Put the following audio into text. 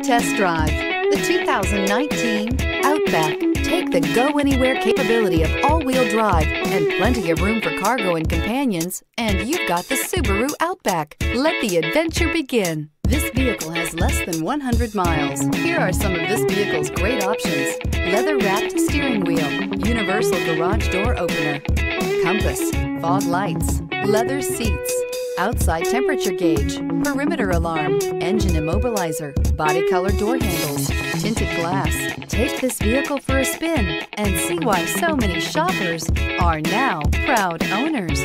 and test drive the 2019 Outback. Take the go-anywhere capability of all-wheel drive and plenty of room for cargo and companions, and you've got the Subaru Outback. Let the adventure begin. This vehicle has less than 100 miles. Here are some of this vehicle's great options: leather-wrapped steering wheel, universal garage door opener, compass, fog lights, leather seats, outside temperature gauge, perimeter alarm, engine immobilizer, body color door handles, tinted glass. Take this vehicle for a spin and see why so many shoppers are now proud owners.